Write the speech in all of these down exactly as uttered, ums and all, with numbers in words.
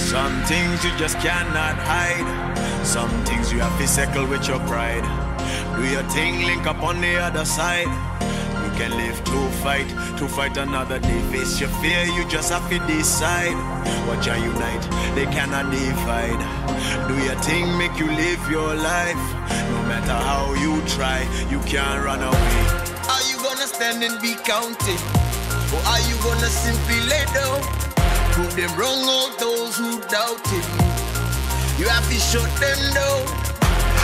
Some things you just cannot hide. Some things you have to settle with your pride. Do your thing, link up on the other side. You can live to fight, to fight another day. Face your fear, you just have to decide. What you unite, they cannot divide. Do your thing, make you live your life. No matter how you try, you can't run away. Are you gonna stand and be counted? Or are you gonna simply lay down? Prove them wrong, all those who doubted you. You have to shut them down.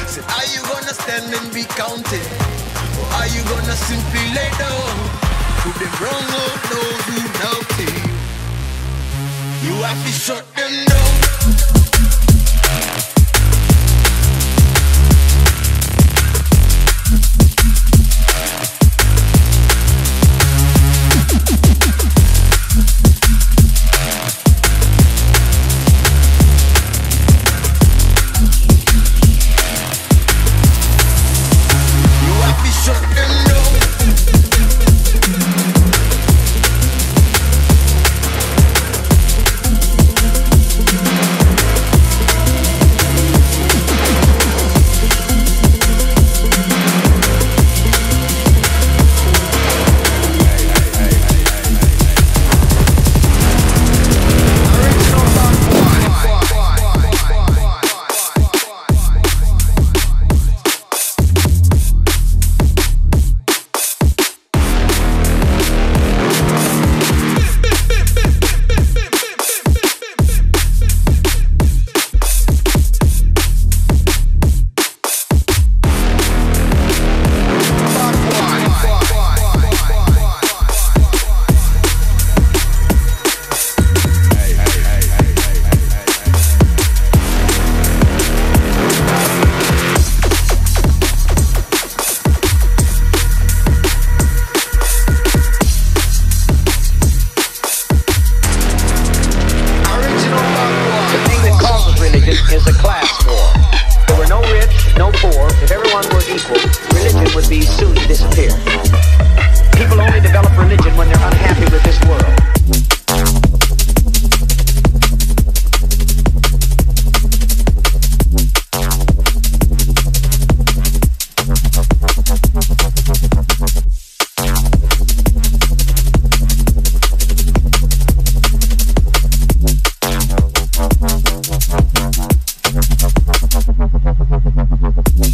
Said, are you gonna stand and be counted? Or are you gonna simply lay down? Prove them wrong, all those who doubted you. You have to shut them down. Is a class war. There were no rich, no poor. If everyone were equal, religion would be soon to disappear. People only develop religion when they're unhappy with this world. Everyone knows we will be citizens and no one is innocent.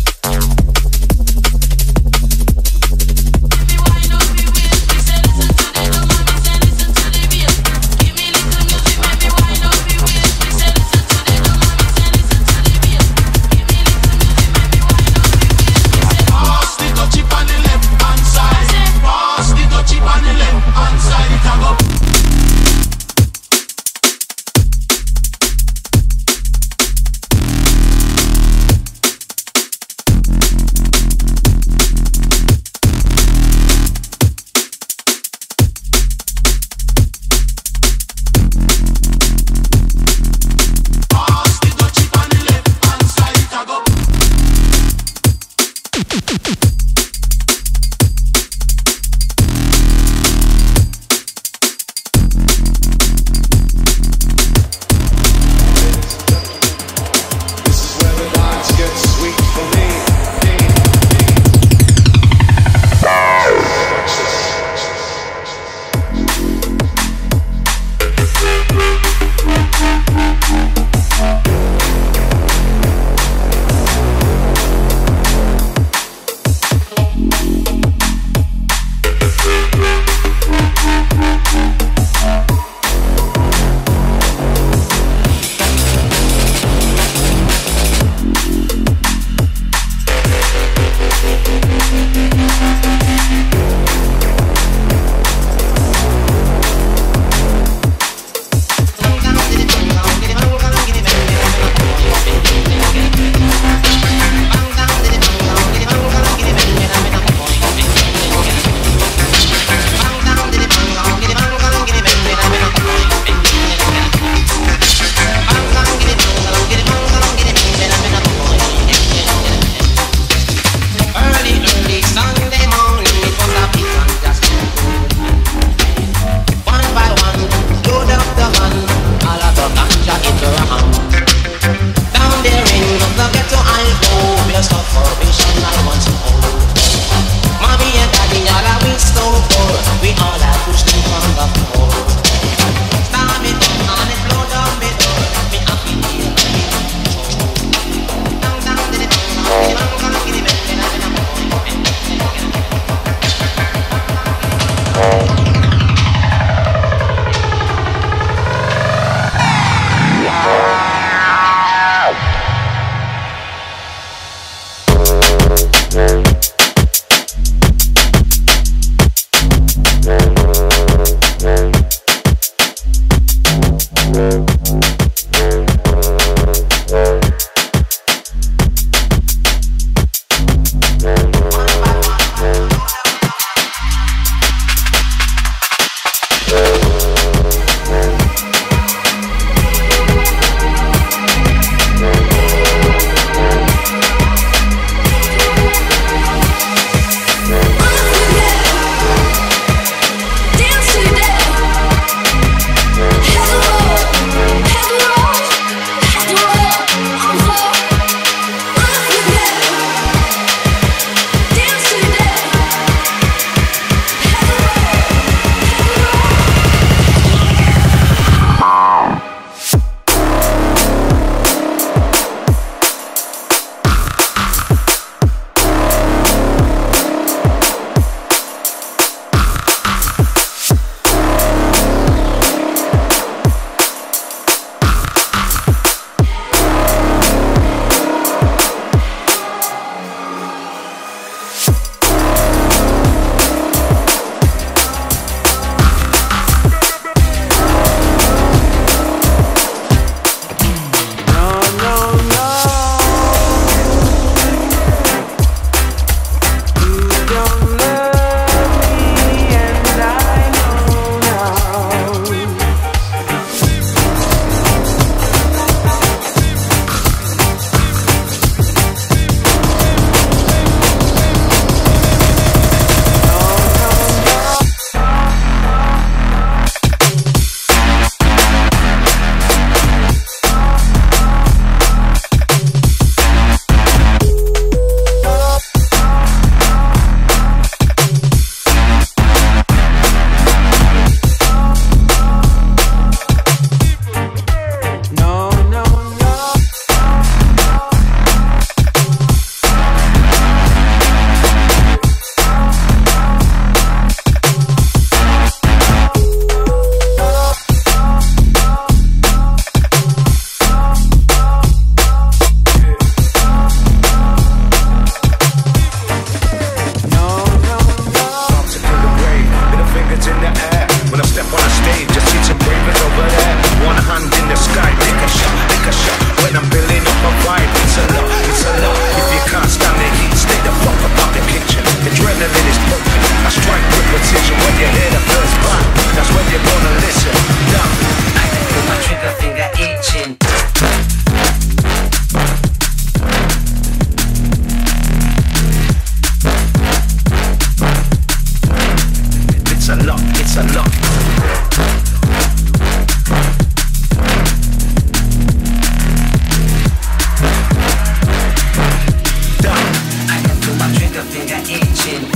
the bigger engine.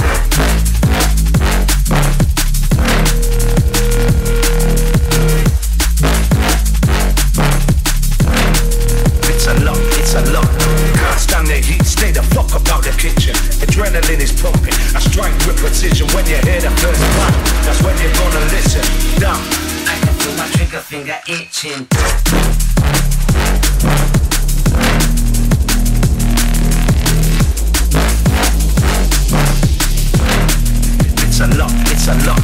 Adrenaline is pumping, I strike with precision. When you hear the first pop, that's when you're gonna listen. Now I can feel my trigger finger itching. It's a lock, it's a lock.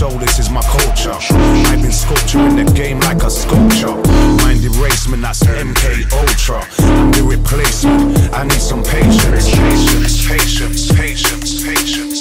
soul, this is my culture. I've been sculpturing the game like a sculpture. Mind erasement, that's M K Ultra. I'm the replacement, I need some patience. Patience, patience, patience, patience.